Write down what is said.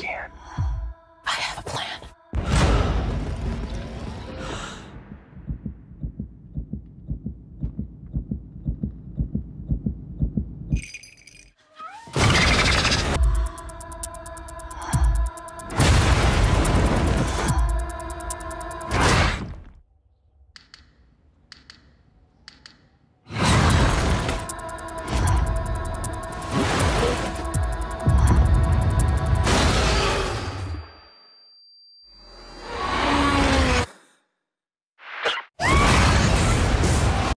can.